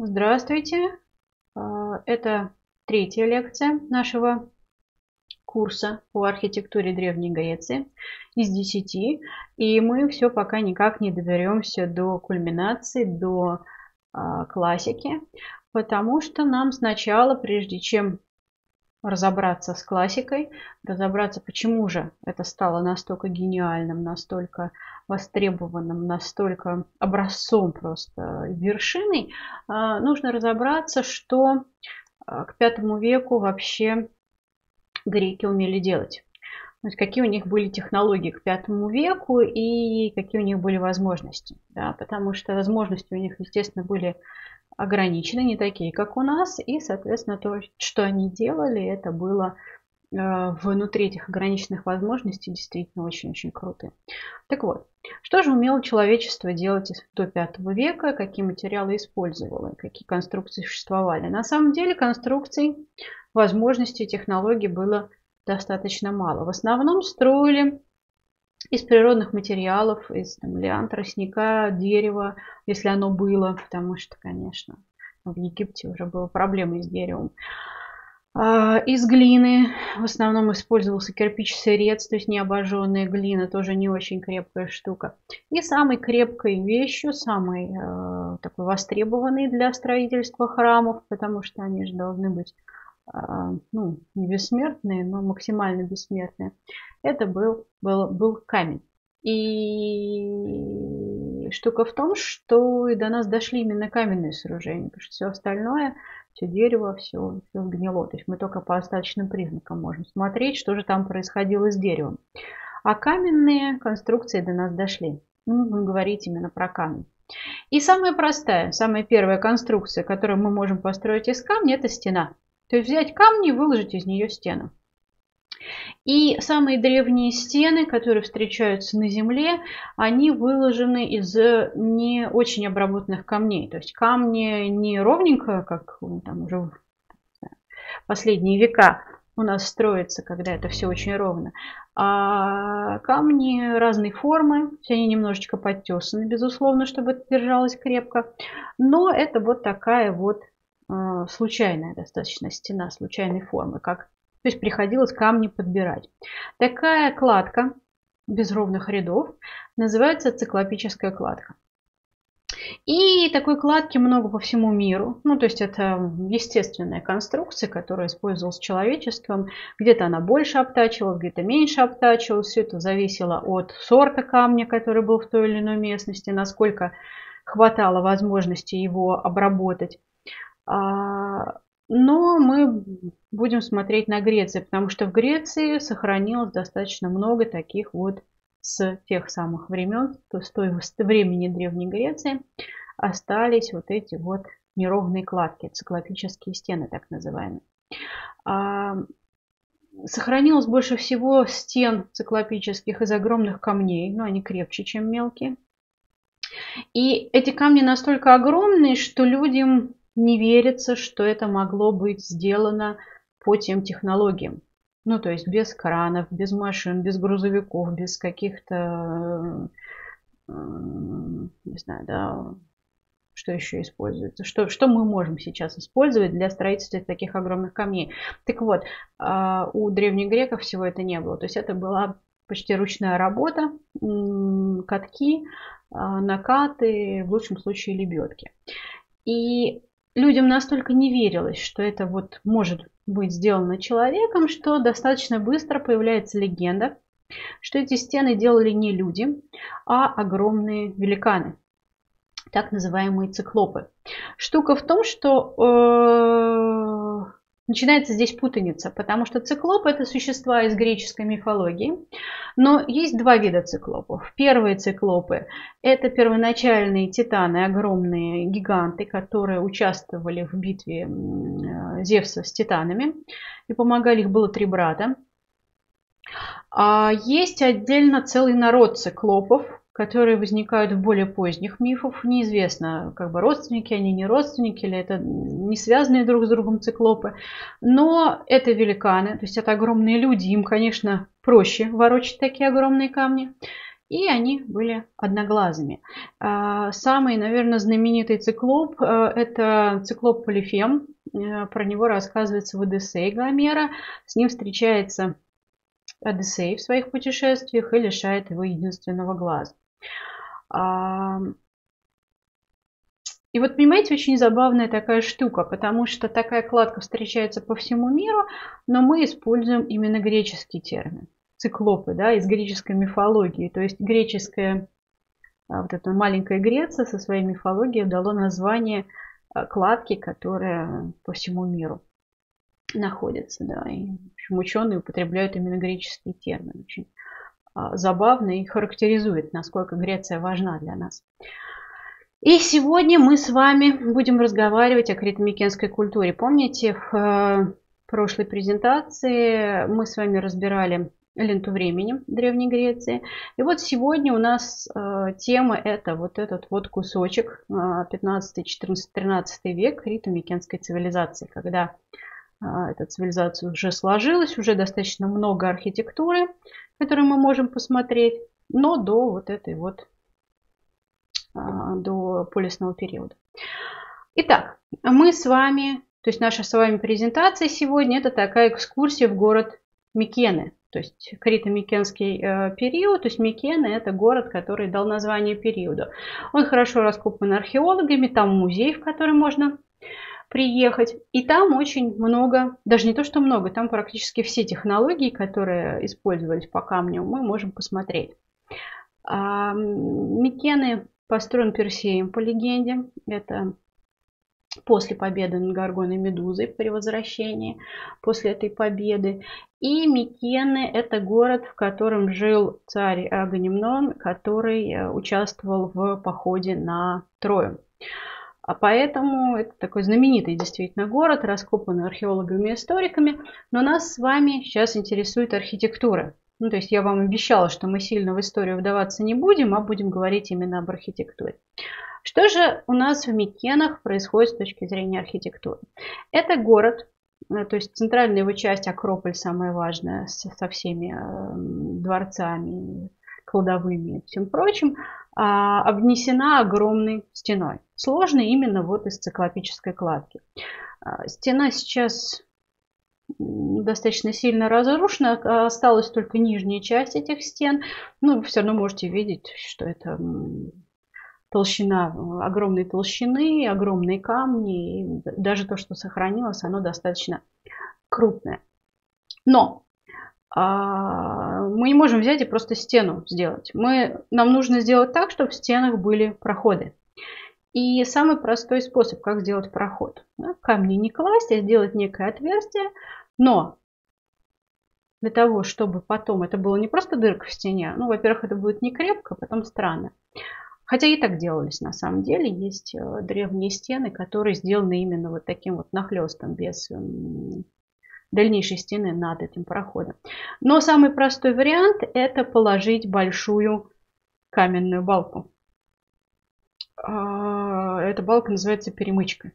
Здравствуйте! Это третья лекция нашего курса по архитектуре Древней Греции из 10. И мы все пока никак не доберемся до кульминации, до классики, потому что нам сначала, прежде чем разобраться с классикой, разобраться, почему же это стало настолько гениальным, настолько востребованным, настолько образцом просто вершиной, нужно разобраться, что к V веку вообще греки умели делать. То есть какие у них были технологии к V веку и какие у них были возможности. Да? Потому что возможности у них, естественно, были ограничены, не такие, как у нас. И, соответственно, то, что они делали, это было внутри этих ограниченных возможностей действительно очень-очень круто. Так вот, что же умело человечество делать до V века? Какие материалы использовало? Какие конструкции существовали? На самом деле конструкций, возможностей, технологий было достаточно мало. В основном строили из природных материалов, из лиан, тростника, дерева, если оно было, потому что, конечно, в Египте уже были проблемы с деревом. Из глины в основном использовался кирпич-сырец, то есть необожженная глина, тоже не очень крепкая штука. И самой крепкой вещью, самой такой востребованной для строительства храмов, потому что они же должны быть не бессмертные, но максимально бессмертные, это был камень. И штука в том, что и до нас дошли именно каменные сооружения, потому что все остальное, все дерево, все гнило. То есть мы только по остаточным признакам можем смотреть, что же там происходило с деревом. А каменные конструкции до нас дошли. Мы будем говорить именно про камень. И самая простая, самая первая конструкция, которую мы можем построить из камня, это стена. То есть взять камни и выложить из нее стену. И самые древние стены, которые встречаются на земле, они выложены из не очень обработанных камней. То есть камни не ровненько, как там уже в последние века у нас строится, когда это все очень ровно. А камни разной формы, все они немножечко подтесаны, безусловно, чтобы это держалось крепко. Но это вот такая вот случайная достаточно стена, случайной формы, то есть приходилось камни подбирать. Такая кладка без ровных рядов называется циклопическая кладка. И такой кладки много по всему миру. Ну, то есть это естественная конструкция, которая использовалась человечеством. Где-то она больше обтачивалась, где-то меньше обтачивалась. Все это зависело от сорта камня, который был в той или иной местности, насколько хватало возможности его обработать. Но мы будем смотреть на Грецию, потому что в Греции сохранилось достаточно много таких вот с тех самых времен, то есть с времени Древней Греции остались вот эти вот неровные кладки, циклопические стены так называемые. Сохранилось больше всего стен циклопических из огромных камней, но они крепче, чем мелкие. И эти камни настолько огромные, что людям не верится, что это могло быть сделано по тем технологиям. Ну, то есть без кранов, без машин, без грузовиков, без каких-то, не знаю, да, что еще используется. Что мы можем сейчас использовать для строительства таких огромных камней. Так вот, у древних греков всего это не было. То есть это была почти ручная работа, катки, накаты, в лучшем случае лебедки. И людям настолько не верилось, что это вот может быть сделано человеком, что достаточно быстро появляется легенда, что эти стены делали не люди, а огромные великаны, так называемые циклопы. Штука в том, что начинается здесь путаница, потому что циклоп – это существа из греческой мифологии, но есть два вида циклопов. Первые циклопы – это первоначальные титаны, огромные гиганты, которые участвовали в битве Зевса с титанами, и помогали, их было 3 брата. А есть отдельно целый народ циклопов, которые возникают в более поздних мифах. Неизвестно, как бы родственники они, не родственники, или это не связанные друг с другом циклопы. Но это великаны, то есть это огромные люди. Им, конечно, проще ворочать такие огромные камни. И они были одноглазыми. Самый, наверное, знаменитый циклоп – это циклоп Полифем. Про него рассказывается в Одиссее Гомера. С ним встречается Одиссей в своих путешествиях и лишает его единственного глаза. И вот, понимаете, очень забавная такая штука, потому что такая кладка встречается по всему миру, но мы используем именно греческий термин. Циклопы, да, из греческой мифологии. То есть греческая, вот эта маленькая Греция со своей мифологией дала название кладке, которая по всему миру находится. Да. И, в общем, ученые употребляют именно греческие термины. Очень забавно и характеризует, насколько Греция важна для нас. И сегодня мы с вами будем разговаривать о крито-микенской культуре. Помните, в прошлой презентации мы с вами разбирали ленту времени Древней Греции. И вот сегодня у нас тема это вот этот вот кусочек 15, 14, 13 век крито-микенской цивилизации, когда эта цивилизация уже сложилась, уже достаточно много архитектуры, которую мы можем посмотреть, но до вот этой вот, до полисного периода. Итак, мы с вами, то есть наша с вами презентация сегодня, это такая экскурсия в город Микены. То есть крито-микенский период, то есть Микены – это город, который дал название периоду. Он хорошо раскопан археологами, там музей, в который можно приехать. И там очень много, даже не то что много, там практически все технологии, которые использовались по камню, мы можем посмотреть. Микены построен Персеем по легенде. Это после победы над Гаргоной и Медузой при возвращении, после этой победы. И Микены – это город, в котором жил царь Агамемнон, который участвовал в походе на Трою. А поэтому это такой знаменитый действительно город, раскопанный археологами и историками. Но нас с вами сейчас интересует архитектура. Ну, то есть я вам обещала, что мы сильно в историю вдаваться не будем, а будем говорить именно об архитектуре. Что же у нас в Микенах происходит с точки зрения архитектуры? Это город, то есть центральная его часть, Акрополь, самая важная, со всеми дворцами, кладовыми и всем прочим, обнесена огромной стеной. Сложной именно вот из циклопической кладки. Стена сейчас достаточно сильно разрушена, осталась только нижняя часть этих стен. Но вы все равно можете видеть, что это толщина, огромной толщины, огромные камни. И даже то, что сохранилось, оно достаточно крупное. Но мы не можем взять и просто стену сделать. Нам нужно сделать так, чтобы в стенах были проходы. И самый простой способ, как сделать проход. Камни не класть, а сделать некое отверстие. Но для того, чтобы потом это было не просто дырка в стене. Ну, во-первых, это будет не крепко, потом странно. Хотя и так делались на самом деле. Есть древние стены, которые сделаны именно вот таким вот нахлестом, без дальнейшей стены над этим проходом. Но самый простой вариант – это положить большую каменную балку. Эта балка называется перемычка.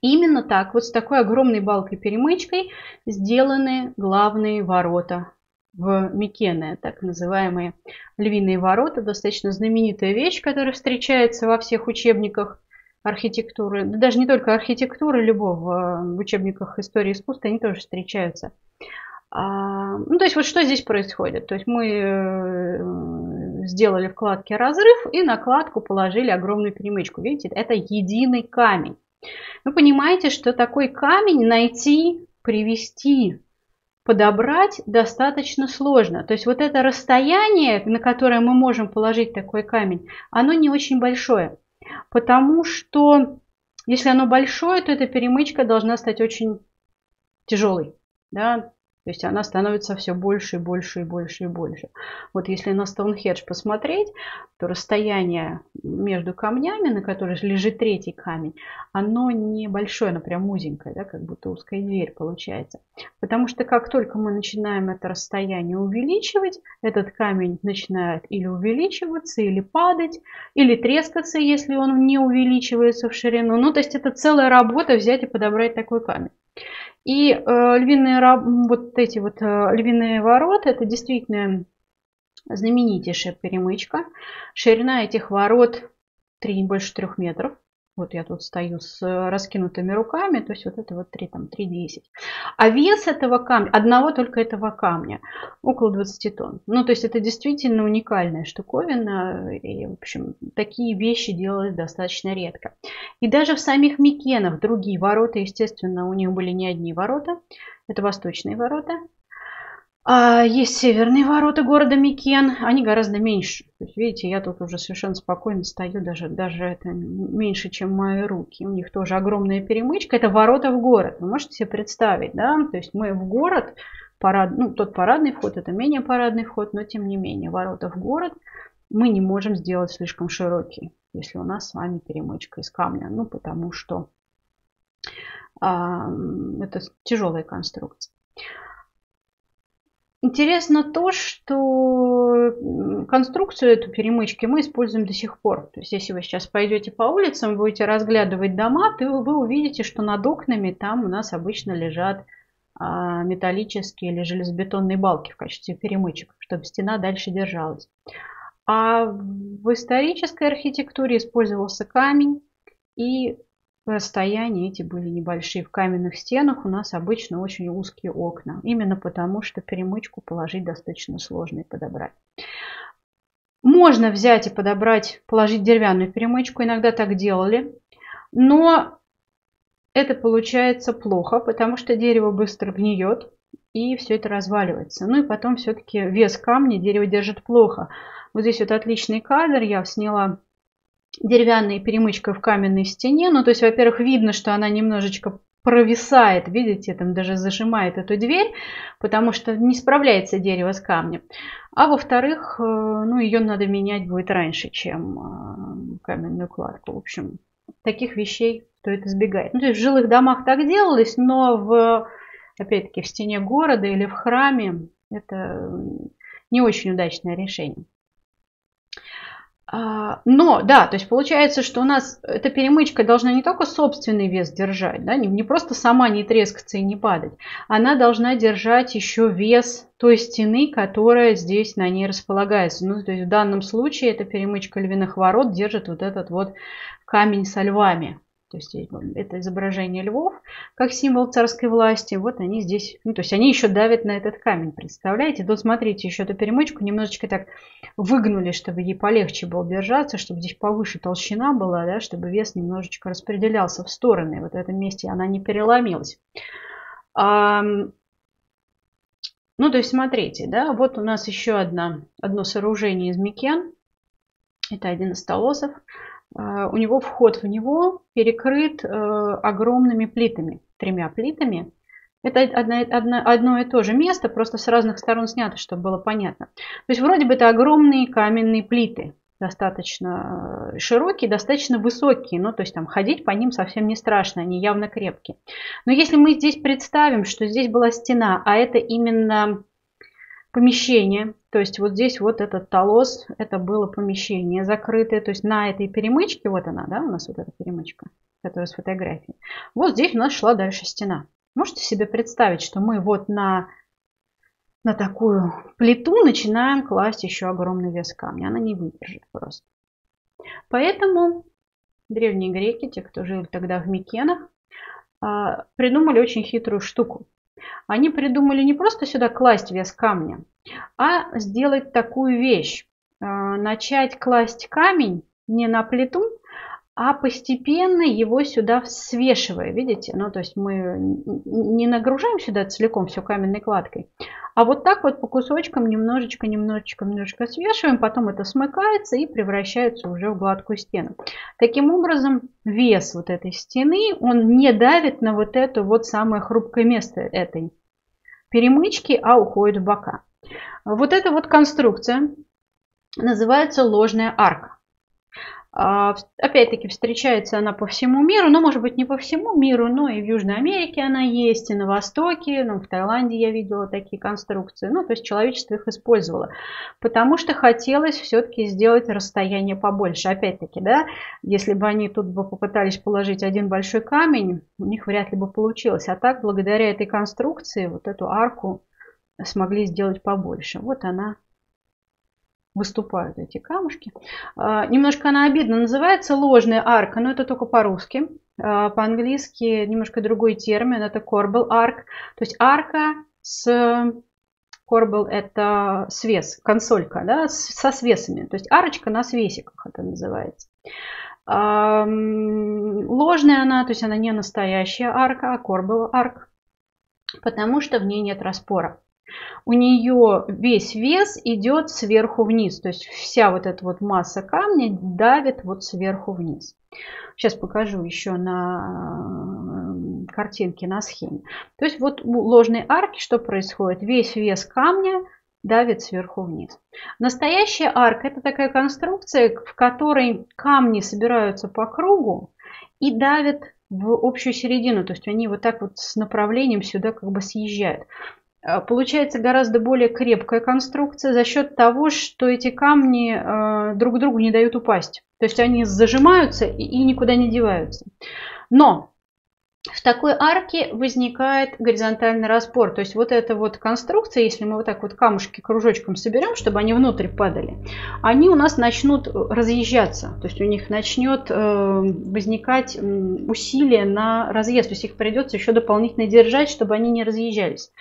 Именно так, вот с такой огромной балкой-перемычкой сделаны главные ворота в Микены, так называемые львиные ворота, достаточно знаменитая вещь, которая встречается во всех учебниках архитектуры, даже не только архитектуры, любого, в учебниках истории искусства они тоже встречаются. Ну, то есть вот что здесь происходит? То есть мы сделали в кладке разрыв и на кладку положили огромную перемычку. Видите, это единый камень. Вы понимаете, что такой камень найти, привести, подобрать достаточно сложно. То есть вот это расстояние, на которое мы можем положить такой камень, оно не очень большое. Потому что если оно большое, то эта перемычка должна стать очень тяжелой. Да? То есть она становится все больше и больше и больше и больше. Вот если на Стоунхендж посмотреть, то расстояние между камнями, на которых лежит третий камень, оно небольшое, оно прям узенькое, да, как будто узкая дверь получается. Потому что как только мы начинаем это расстояние увеличивать, этот камень начинает или увеличиваться, или падать, или трескаться, если он не увеличивается в ширину. Ну, то есть это целая работа взять и подобрать такой камень. И львиные ворота – это действительно знаменитейшая перемычка. Ширина этих ворот больше 3 метров. Вот я тут стою с раскинутыми руками, то есть вот это вот 3,10. А вес этого камня, одного только этого камня, около 20 тонн. Ну, то есть это действительно уникальная штуковина. И, в общем, такие вещи делают достаточно редко. И даже в самих Микенах другие ворота, естественно, у них были не одни ворота. Это восточные ворота. Есть северные ворота города Микен, они гораздо меньше. То есть, видите, я тут уже совершенно спокойно стою, даже это меньше, чем мои руки. У них тоже огромная перемычка. Это ворота в город. Вы можете себе представить, да? То есть мы в город, тот парадный вход, это менее парадный вход, но тем не менее ворота в город мы не можем сделать слишком широкие, если у нас с вами перемычка из камня, ну потому что это тяжелая конструкция. Интересно то, что конструкцию эту перемычки мы используем до сих пор. То есть, если вы сейчас пойдете по улицам, будете разглядывать дома, то вы увидите, что над окнами там у нас обычно лежат металлические или железобетонные балки в качестве перемычек, чтобы стена дальше держалась. А в исторической архитектуре использовался камень, и расстояния эти были небольшие. В каменных стенах у нас обычно очень узкие окна. Именно потому, что перемычку положить достаточно сложно и подобрать. Можно взять и подобрать, положить деревянную перемычку. Иногда так делали. Но это получается плохо, потому что дерево быстро гниет. И все это разваливается. Ну и потом все-таки вес камня дерево держит плохо. Вот здесь вот отличный кадр. Я сняла деревянная перемычка в каменной стене. Ну, то есть, во-первых, видно, что она немножечко провисает. Видите, там даже зажимает эту дверь, потому что не справляется дерево с камнем. А во-вторых, ну, ее надо менять будет раньше, чем каменную кладку. В общем, таких вещей стоит избегать. Ну, то есть в жилых домах так делалось, но, опять-таки, в стене города или в храме это не очень удачное решение. Но, да, то есть получается, что у нас эта перемычка должна не только собственный вес держать, да, не просто сама не трескаться и не падать, она должна держать еще вес той стены, которая здесь на ней располагается. Ну, то есть в данном случае эта перемычка львиных ворот держит вот этот вот камень со львами. То есть это изображение львов как символ царской власти. Вот они здесь, ну, то есть они еще давят на этот камень, представляете? Тут смотрите, еще эту перемычку немножечко так выгнули, чтобы ей полегче было держаться, чтобы здесь повыше толщина была, да, чтобы вес немножечко распределялся в стороны. Вот в этом месте она не переломилась. Ну, то есть смотрите, да, вот у нас еще одно сооружение из Микен. Это один из толосов. У него вход в него перекрыт огромными плитами, 3 плитами. Это одно и то же место, просто с разных сторон снято, чтобы было понятно. То есть вроде бы это огромные каменные плиты, достаточно широкие, достаточно высокие. Ну, то есть там ходить по ним совсем не страшно, они явно крепкие. Но если мы здесь представим, что здесь была стена, а это именно помещение, то есть вот здесь вот этот толос, это было помещение закрытое, то есть на этой перемычке, вот она, да, у нас вот эта перемычка, которая с фотографией, вот здесь у нас шла дальше стена. Можете себе представить, что мы вот на такую плиту начинаем класть еще огромный вес камня, она не выдержит просто. Поэтому древние греки, те, кто жил тогда в Микенах, придумали очень хитрую штуку. Они придумали не просто сюда класть вес камня, а сделать такую вещь. Начать класть камень не на плиту, а постепенно его сюда свешивая. Видите? Ну, то есть мы не нагружаем сюда целиком все каменной кладкой, а вот так вот по кусочкам немножечко свешиваем, потом это смыкается и превращается уже в гладкую стену. Таким образом, вес вот этой стены, он не давит на вот это вот самое хрупкое место этой перемычки, а уходит в бока. Вот эта вот конструкция называется ложная арка. Опять-таки встречается она по всему миру, но, может быть, не по всему миру, но и в Южной Америке она есть, и на Востоке, ну, в Таиланде я видела такие конструкции. Ну, то есть человечество их использовало, потому что хотелось все-таки сделать расстояние побольше. Опять-таки, да, если бы они тут бы попытались положить один большой камень, у них вряд ли бы получилось. А так, благодаря этой конструкции, вот эту арку смогли сделать побольше. Вот она выступают эти камушки. Немножко она обидно называется ложная арка, но это только по-русски. По-английски немножко другой термин, это corbel арк. То есть арка с... Корбел — это свес, консолька, да, со свесами. То есть арочка на свесиках это называется. Ложная она, то есть она не настоящая арка, а корбел арк, потому что в ней нет распора. У нее весь вес идет сверху вниз, то есть вся вот эта вот масса камня давит вот сверху вниз. Сейчас покажу еще на картинке, на схеме. То есть вот у ложной арки что происходит? Весь вес камня давит сверху вниз. Настоящая арка — это такая конструкция, в которой камни собираются по кругу и давят в общую середину. То есть они вот так вот с направлением сюда как бы съезжают. Получается гораздо более крепкая конструкция за счет того, что эти камни друг другу не дают упасть. То есть они зажимаются и никуда не деваются. Но в такой арке возникает горизонтальный распор. То есть вот эта вот конструкция, если мы вот так вот камушки кружочком соберем, чтобы они внутрь падали, они у нас начнут разъезжаться. То есть у них начнет возникать усилие на разъезд. То есть их придется еще дополнительно держать, чтобы они не разъезжались.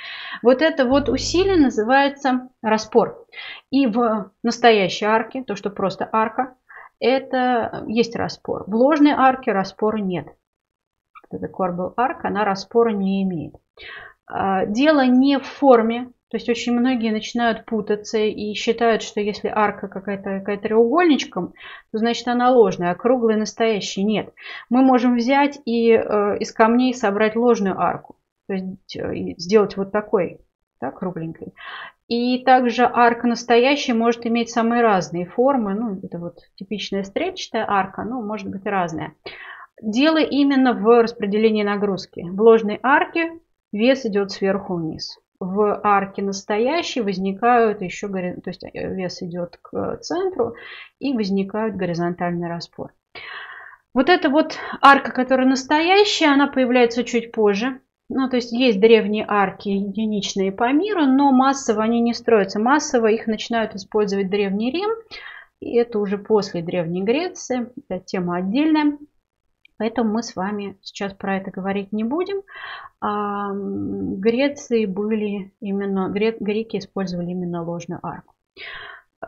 Вот это вот усилие называется распор. И в настоящей арке, то что просто арка, это есть распор. В ложной арке распора нет. Это корбел арка, она распора не имеет. Дело не в форме. То есть очень многие начинают путаться и считают, что если арка какая-то треугольничком, то значит она ложная, а круглая настоящая нет. Мы можем взять и из камней собрать ложную арку. То есть сделать вот такой, да, кругленькой. И также арка настоящая может иметь самые разные формы. Ну, это вот типичная стрельчатая арка, но может быть разная. Дело именно в распределении нагрузки. В ложной арке вес идет сверху вниз. В арке настоящей возникают еще, то есть вес идет к центру и возникает горизонтальный распор. Вот эта вот арка, которая настоящая, она появляется чуть позже. Ну, то есть есть древние арки, единичные по миру, но массово они не строятся. Массово их начинают использовать Древний Рим. И это уже после Древней Греции. Это тема отдельная. Поэтому мы с вами сейчас про это говорить не будем. В Греции были именно, греки использовали именно ложную арку.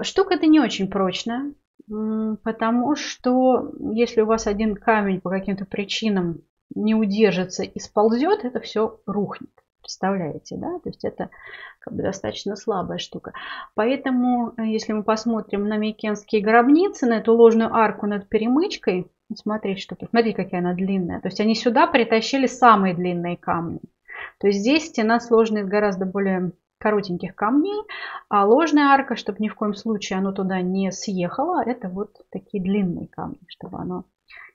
Штука эта не очень прочная, потому что если у вас один камень по каким-то причинам не удержится и сползет, это все рухнет. Представляете, да? То есть это как бы достаточно слабая штука. Поэтому, если мы посмотрим на микенские гробницы, на эту ложную арку над перемычкой, смотрите, что тут. Смотрите, какая она длинная. То есть они сюда притащили самые длинные камни. То есть здесь стена сложена из гораздо более коротеньких камней, а ложная арка, чтобы ни в коем случае оно туда не съехало, это вот такие длинные камни, чтобы оно...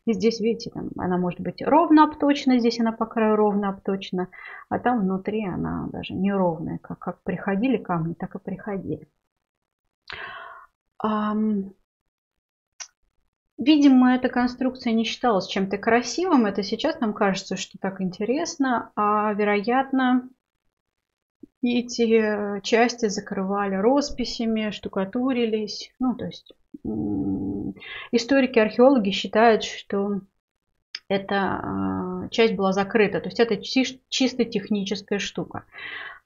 И здесь, видите, там она может быть ровно обточена, здесь она по краю ровно обточена, а там внутри она даже неровная. Как приходили камни, так и приходили. Видимо, эта конструкция не считалась чем-то красивым. Это сейчас нам кажется, что так интересно. А вероятно, эти части закрывали росписями, штукатурились. Ну, то есть историки, археологи считают, что эта часть была закрыта. То есть это чисто техническая штука.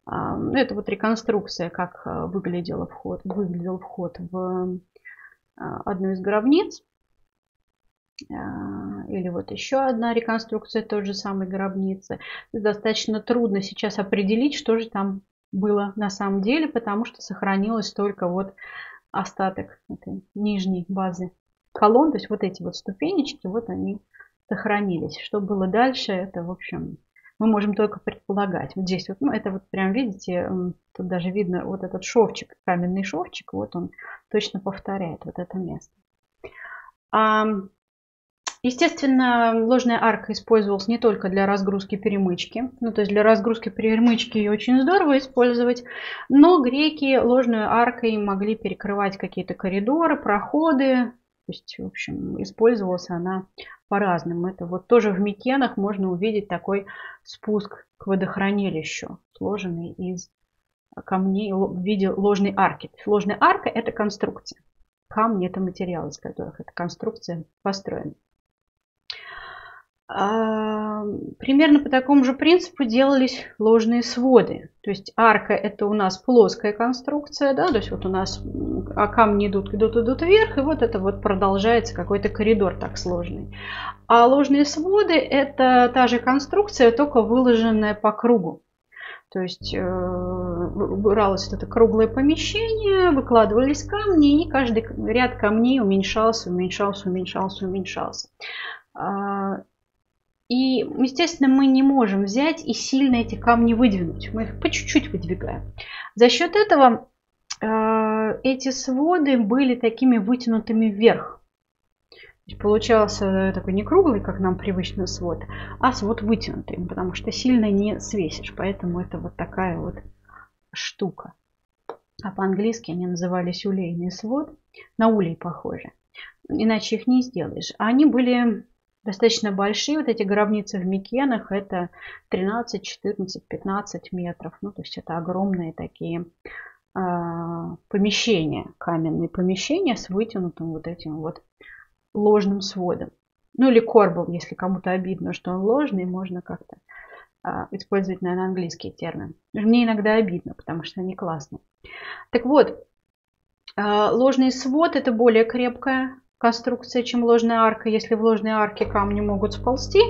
Это вот реконструкция, как выглядел вход в одну из гробниц. Или вот еще одна реконструкция той же самой гробницы. Достаточно трудно сейчас определить, что же там было на самом деле, потому что сохранилось только вот остаток этой нижней базы колонн. То есть вот эти вот ступенечки, вот они сохранились. Что было дальше, это, в общем, мы можем только предполагать. Вот здесь вот, ну, это вот прям, видите, тут даже видно вот этот шовчик, каменный шовчик, вот он точно повторяет вот это место. Естественно, ложная арка использовалась не только для разгрузки перемычки. Ну, то есть для разгрузки перемычки ее очень здорово использовать. Но греки ложную аркой могли перекрывать какие-то коридоры, проходы. То есть, в общем, использовалась она по-разному. Это вот тоже в Микенах можно увидеть такой спуск к водохранилищу, сложенный из камней в виде ложной арки. Ложная арка — это конструкция. Камни — это материал, из которых эта конструкция построена. Примерно по такому же принципу делались ложные своды. То есть арка — это у нас плоская конструкция, да? То есть вот у нас камни идут вверх, и вот это вот продолжается какой-то коридор так сложный. А ложные своды — это та же конструкция, только выложенная по кругу. То есть выбиралось это круглое помещение, выкладывались камни, и каждый ряд камней уменьшался, уменьшался, уменьшался, уменьшался. И, естественно, мы не можем взять и сильно эти камни выдвинуть. Мы их по чуть-чуть выдвигаем. За счет этого эти своды были такими вытянутыми вверх. Получался такой не круглый, как нам привычный свод, а свод вытянутый, потому что сильно не свесишь. Поэтому это вот такая вот штука. А по-английски они назывались улейный свод. На улей похоже. Иначе их не сделаешь. Они были достаточно большие. Вот эти гробницы в Микенах — это 13, 14, 15 метров. Ну, то есть это огромные такие помещения, каменные помещения с вытянутым вот этим вот ложным сводом. Ну или корбом, если кому-то обидно, что он ложный, можно как-то использовать, наверное, английские термины. Мне иногда обидно, потому что они классные. Так вот, ложный свод — это более крепкая конструкция, чем ложная арка. Если в ложной арке камни могут сползти,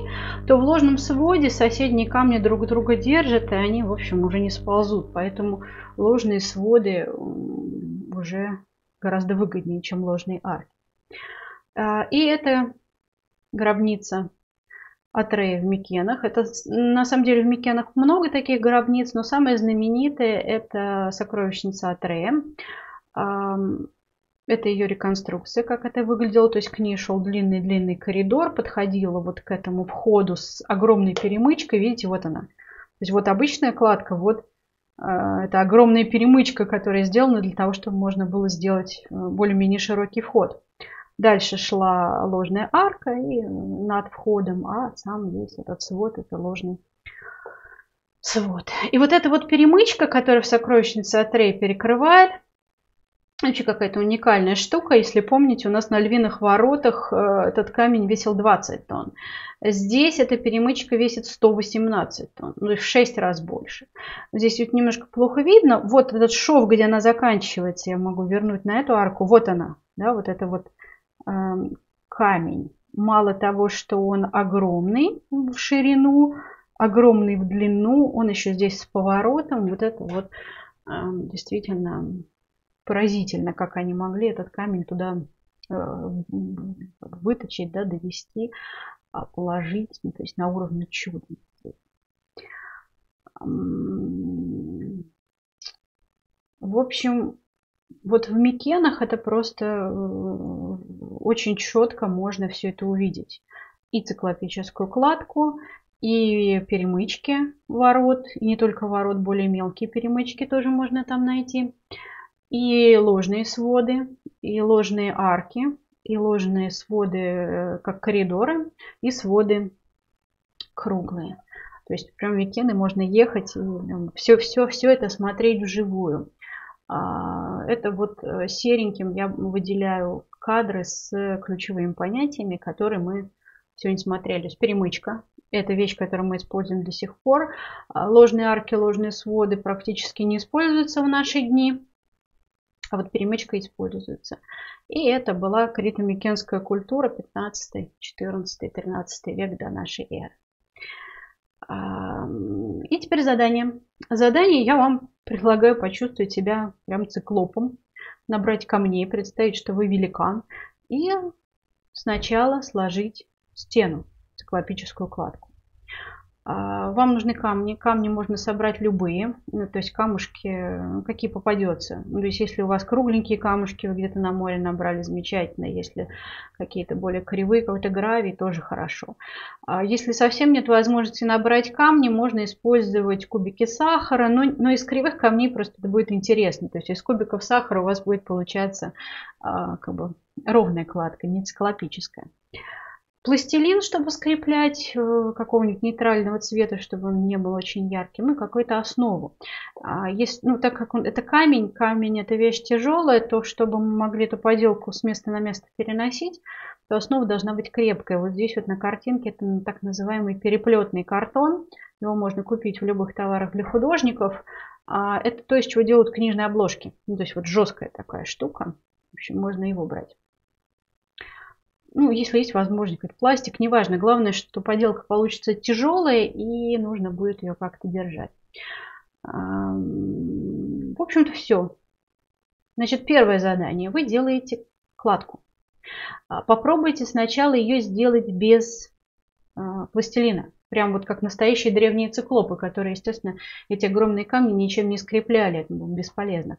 то в ложном своде соседние камни друг друга держат, и они, в общем, уже не сползут. Поэтому ложные своды уже гораздо выгоднее, чем ложные арки. И это гробница Атрея в Микенах. Это, на самом деле, в Микенах много таких гробниц, но самая знаменитая — это сокровищница Атрея. Это ее реконструкция, как это выглядело. То есть к ней шел длинный-длинный коридор, подходила вот к этому входу с огромной перемычкой. Видите, вот она. То есть вот обычная кладка, вот это огромная перемычка, которая сделана для того, чтобы можно было сделать более-менее широкий вход. Дальше шла ложная арка и над входом, а сам весь этот свод — это ложный свод. И вот эта вот перемычка, которая в сокровищнице Атрей перекрывает, вообще какая-то уникальная штука. Если помните, у нас на Львиных воротах этот камень весил 20 тонн. Здесь эта перемычка весит 118 тонн, ну, в 6 раз больше. Здесь вот немножко плохо видно. Вот этот шов, где она заканчивается, я могу вернуть на эту арку. Вот она, да, вот это вот камень. Мало того, что он огромный в ширину, огромный в длину, он еще здесь с поворотом. Вот это вот действительно поразительно, как они могли этот камень туда выточить, да, довести, положить, ну, то есть на уровне чуда. В общем, вот в Микенах это просто очень четко можно все это увидеть. И циклопическую кладку, и перемычки ворот, и не только ворот, более мелкие перемычки тоже можно там найти. И ложные своды, и ложные арки, и ложные своды как коридоры, и своды круглые. То есть прям в Микены можно ехать и все это смотреть вживую. Это вот сереньким я выделяю кадры с ключевыми понятиями, которые мы сегодня смотрели. То есть перемычка — это вещь, которую мы используем до сих пор. Ложные арки, ложные своды практически не используются в наши дни, а вот перемычка используется. И это была крито-микенская культура 15, 14, 13 век до нашей эры. И теперь задание. Задание: я вам предлагаю почувствовать себя прям циклопом, набрать камней, представить, что вы великан, и сначала сложить стену, циклопическую кладку. Вам нужны камни. Камни можно собрать любые, то есть камушки, какие попадется. То есть если у вас кругленькие камушки, вы где-то на море набрали, замечательно. Если какие-то более кривые, какой-то гравий, тоже хорошо. Если совсем нет возможности набрать камни, можно использовать кубики сахара, но из кривых камней просто это будет интересно. То есть из кубиков сахара у вас будет получаться как бы ровная кладка, не циклопическая. пластилин, чтобы скреплять, какого-нибудь нейтрального цвета, чтобы он не был очень ярким, и какую-то основу. Ну, так как это камень, камень это вещь тяжелая, то чтобы мы могли эту поделку с места на место переносить, то основа должна быть крепкая. Вот здесь вот на картинке это так называемый переплетный картон. Его можно купить в любых товарах для художников. Это то, из чего делают книжные обложки. Ну, то есть вот жесткая такая штука. В общем, можно его брать. Ну, если есть возможность, какой-то пластик, неважно. Главное, что поделка получится тяжелая и нужно будет ее как-то держать. В общем-то, все. Значит, первое задание. Вы делаете кладку. Попробуйте сначала ее сделать без пластилина. Прям вот как настоящие древние циклопы, которые, естественно, эти огромные камни ничем не скрепляли. Это было бесполезно.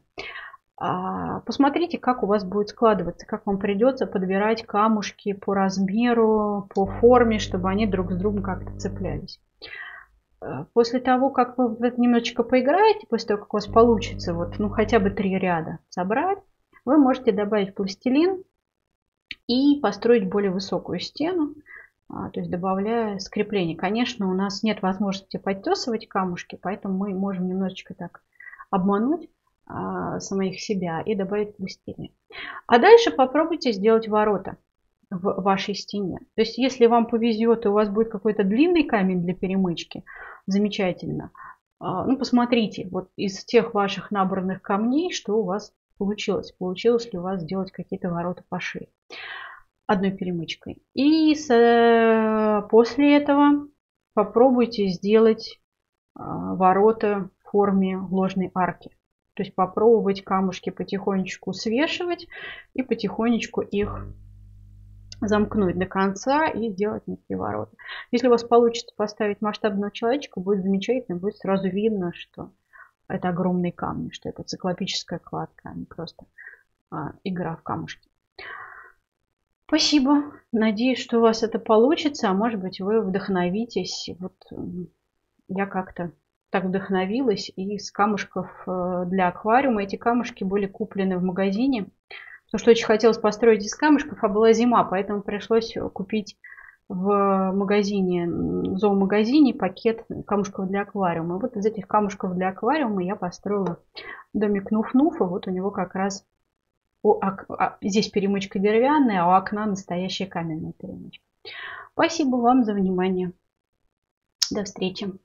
Посмотрите, как у вас будет складываться, как вам придется подбирать камушки по размеру, по форме, чтобы они друг с другом как-то цеплялись. После того, как вы немножечко поиграете, после того, как у вас получится вот, ну, хотя бы 3 ряда собрать, вы можете добавить пластилин и построить более высокую стену, то есть добавляя скрепление. Конечно, у нас нет возможности подтесывать камушки, поэтому мы можем немножечко так обмануть самих себя и добавить пластилин. А дальше попробуйте сделать ворота в вашей стене. То есть, если вам повезет и у вас будет какой-то длинный камень для перемычки, замечательно. Ну, посмотрите, вот из тех ваших набранных камней, что у вас получилось. Получилось ли у вас сделать какие-то ворота пошире одной перемычкой. И после этого попробуйте сделать ворота в форме ложной арки. То есть попробовать камушки потихонечку свешивать и потихонечку их замкнуть до конца и сделать некие ворота. Если у вас получится поставить масштабного человечка, будет замечательно, будет сразу видно, что это огромные камни, что это циклопическая кладка, а не просто игра в камушки. Спасибо. Надеюсь, что у вас это получится, а может быть вы вдохновитесь. Вот я как-то так вдохновилась, и из камушков для аквариума эти камушки были куплены в магазине, потому что очень хотелось построить из камушков, а была зима, поэтому пришлось купить в магазине, в зоомагазине пакет камушков для аквариума. И вот из этих камушков для аквариума я построила домик Нуф-Нуфа, вот у него как раз здесь перемычка деревянная, а у окна настоящая каменная перемычка. Спасибо вам за внимание. До встречи.